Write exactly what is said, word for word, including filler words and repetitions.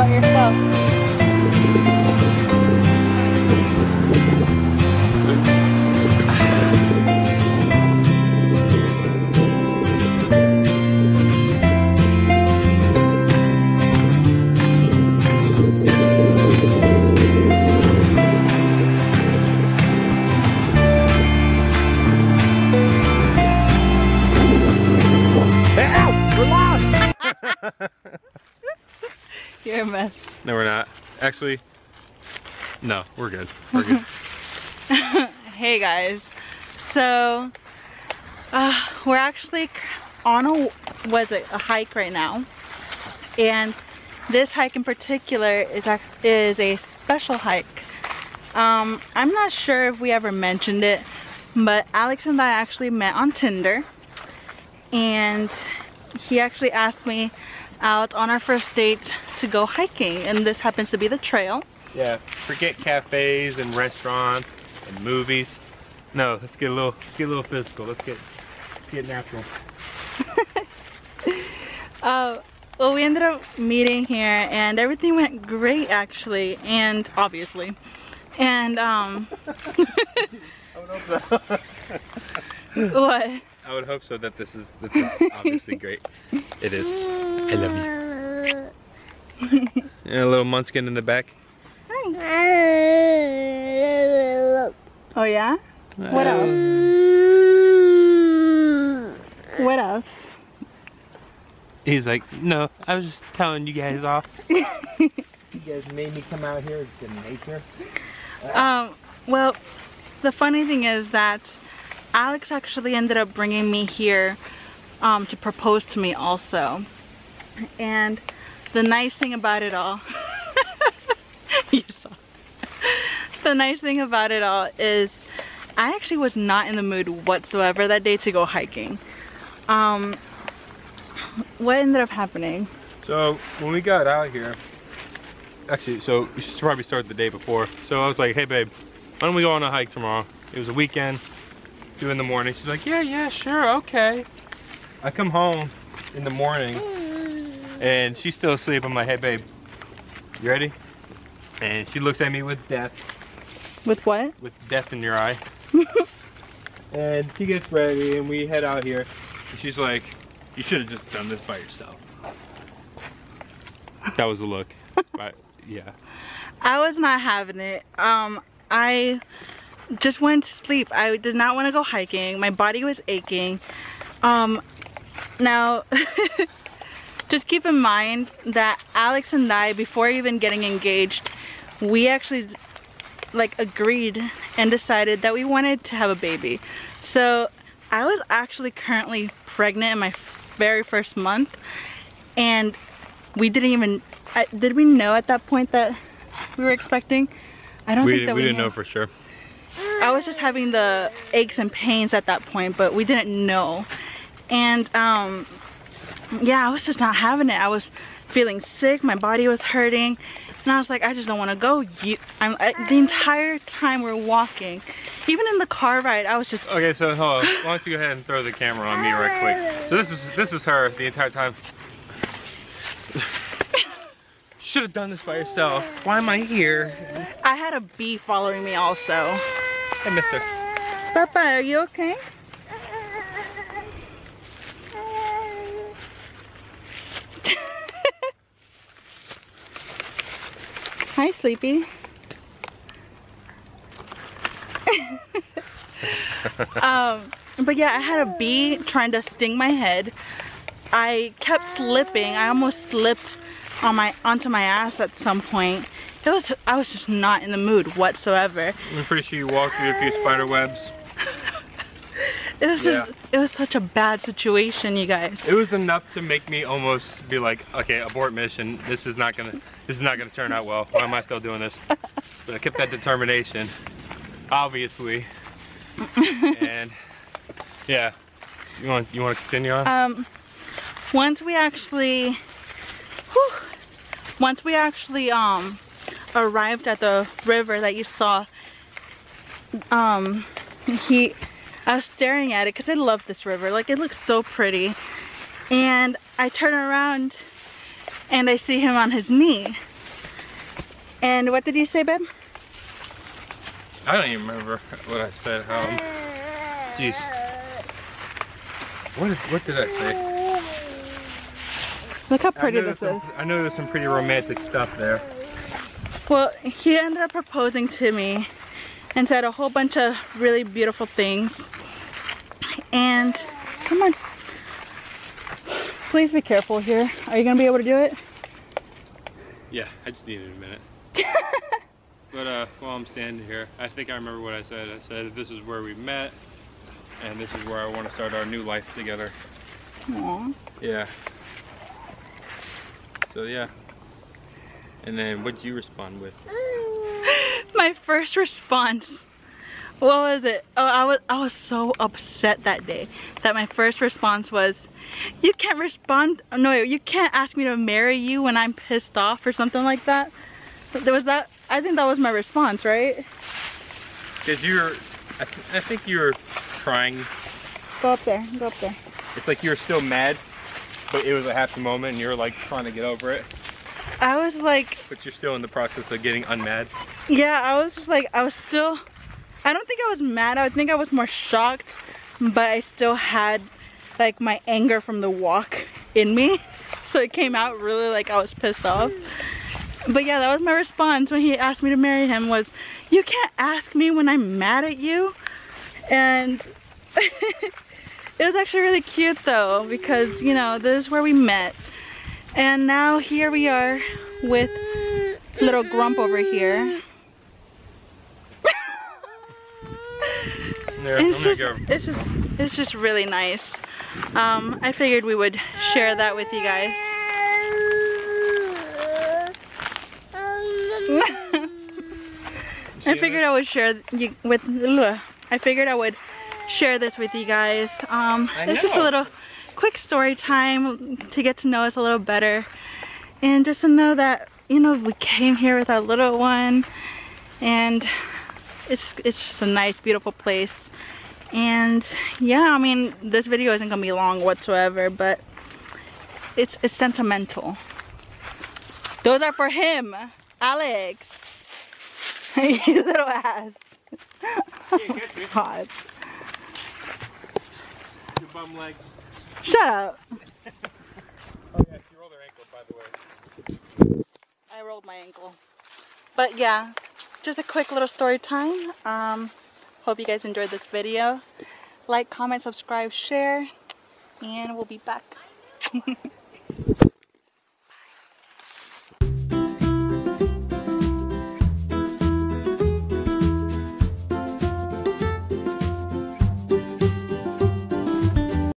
about yourself? You're a mess. No, we're not. Actually, no, we're good. We're good. Hey guys, so uh, we're actually on a was it a hike right now, and this hike in particular is a, is a special hike. Um, I'm not sure if we ever mentioned it, but Alex and I actually met on Tinder, and he actually asked me out on our first date to go hiking, and this happens to be the trail. Yeah, forget cafes and restaurants and movies. No, let's get a little, get a little physical. Let's get, let's get natural. uh, well, we ended up meeting here, and everything went great, actually, and obviously, and um. I would hope so. What? I would hope so. That this is, that this is obviously great. It is. I love you. Yeah, a little munchkin in the back. Hi. Oh yeah? What else? What else? He's like, no, I was just telling you guys off. You guys made me come out here. It's good nature. Um, well, the funny thing is that Alex actually ended up bringing me here um, to propose to me also. And the nice thing about it all, you saw. The nice thing about it all is I actually was not in the mood whatsoever that day to go hiking. Um, what ended up happening? So when we got out here, actually, so we should probably start the day before. So I was like, hey babe, why don't we go on a hike tomorrow? It was a weekend, two in the morning. She's like, yeah, yeah, sure, okay. I come home in the morning, and she's still asleep. I'm like, hey babe, you ready? And she looks at me with death. With what? With death in your eye. And she gets ready and we head out here. And she's like, you should have just done this by yourself. That was a look. But yeah. I was not having it. Um, I just wanted to sleep. I did not want to go hiking. My body was aching. Um, now, just keep in mind that Alex and I, before even getting engaged, we actually like agreed and decided that we wanted to have a baby. So I was actually currently pregnant in my very first month, and we didn't even, uh, did we know at that point that we were expecting? I don't we think that we, we didn't know. know for sure. I was just having the aches and pains at that point, but we didn't know. And um, yeah, I was just not having it. I was feeling sick, my body was hurting, and I was like, I just don't want to go. You, I'm, I, the entire time we're walking, even in the car ride, I was just... Okay, so hold on. Why don't you go ahead and throw the camera on me right quick. So this is, this is her the entire time. Should have done this by yourself. Why am I here? I had a bee following me also. Hey, mister. Papa, are you okay? Hi, sleepy. um, but yeah, I had a bee trying to sting my head. I kept slipping. I almost slipped on my onto my ass at some point. It was I was just not in the mood whatsoever. I'm pretty sure you walked through a few spider webs. It was yeah. just it was such a bad situation, you guys. It was enough to make me almost be like, okay, abort mission. This is not gonna this is not gonna turn out well. Why am I still doing this? But I kept that determination, obviously. And yeah. You want you want to continue on? Um once we actually whew, once we actually um arrived at the river that you saw, um he I was staring at it because I love this river. Like, it looks so pretty. And I turn around and I see him on his knee. And what did you say, babe? I don't even remember what I said. Um, jeez. What, what did I say? Look how pretty this is. I know there's some pretty romantic stuff there. Well, he ended up proposing to me and said a whole bunch of really beautiful things. And, come on. Please be careful here. Are you going to be able to do it? Yeah, I just needed a minute. But uh, while I'm standing here, I think I remember what I said. I said, this is where we met, and this is where I want to start our new life together. Aww. Yeah. So, yeah. And then, what'd you respond with? My first response. What was it? Oh, I was, I was so upset that day that my first response was, you can't respond, no, you can't ask me to marry you when I'm pissed off or something like that. There was that, I think that was my response, right? Because you were, I, th I think you were trying. Go up there, go up there. It's like you were still mad, but it was a happy moment and you were like trying to get over it. I was like... But you're still in the process of getting unmad. Yeah, I was just like, I was still... I don't think I was mad, I think I was more shocked, but I still had like my anger from the walk in me. So it came out really like I was pissed off. But yeah, that was my response when he asked me to marry him was, you can't ask me when I'm mad at you. And it was actually really cute though, because you know, this is where we met. And now here we are with little Grump over here. Yeah, it's, just, go. it's just it's just really nice. Um, I figured we would share that with you guys. I figured I would share you with I figured I would share this with you guys. Um, it's just a little quick story time to get to know us a little better, and just to know that, you know, we came here with our little one, and It's, it's just a nice, beautiful place. And yeah, I mean, this video isn't gonna be long whatsoever, but it's, it's sentimental. Those are for him, Alex. You little ass. Oh God. Your bum leg. Shut up. Oh yeah, she rolled her ankle, by the way. I rolled my ankle. But yeah. Just a quick little story time. Um, hope you guys enjoyed this video. Like, comment, subscribe, share, and we'll be back.